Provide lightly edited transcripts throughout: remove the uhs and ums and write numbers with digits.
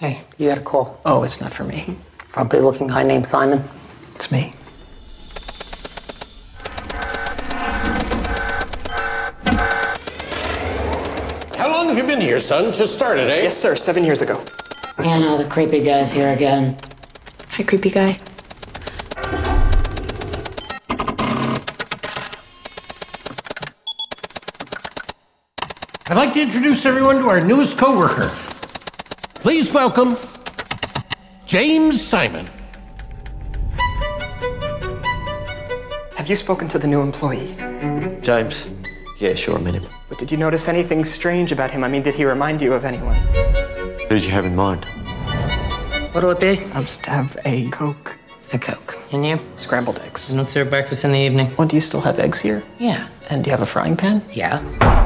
Hey, you had a call. Oh, it's not for me. Probably looking guy named Simon. It's me. How long have you been here, son? Just started, eh? Yes, sir. 7 years ago. Yeah, no, the creepy guy's here again. Hi, creepy guy. I'd like to introduce everyone to our newest co-worker. Please welcome James Simon. Have you spoken to the new employee? James? Yeah, sure, I met him. But did you notice anything strange about him? I mean, did he remind you of anyone? Who did you have in mind? What'll it be? I'll just have a Coke. A Coke. And you? Scrambled eggs. And I'll serve breakfast in the evening. Well, do you still have eggs here? Yeah. And do you have a frying pan? Yeah.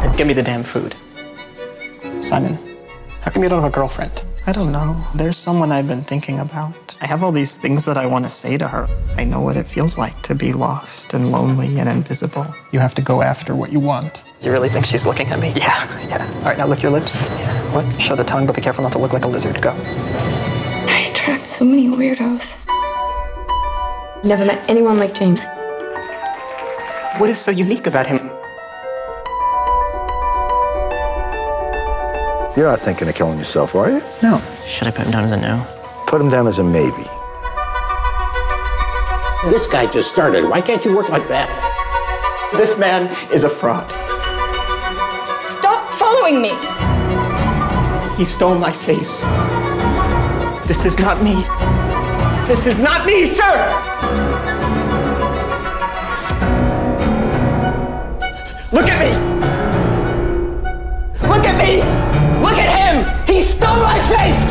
Then give me the damn food. Simon, how come you don't have a girlfriend? I don't know. There's someone I've been thinking about. I have all these things that I want to say to her. I know what it feels like to be lost and lonely and invisible. You have to go after what you want. You really think she's looking at me? Yeah, yeah. All right, now lick your lips. Yeah. What? Show the tongue, but be careful not to look like a lizard. Go. I attract so many weirdos. Never met anyone like James. What is so unique about him? You're not thinking of killing yourself, are you? No. Should I put him down as a no? Put him down as a maybe. This guy just started. Why can't you work like that? This man is a fraud. Stop following me! He stole my face. This is not me. This is not me, sir! Look at me! Look at me! Look at him! He stole my face!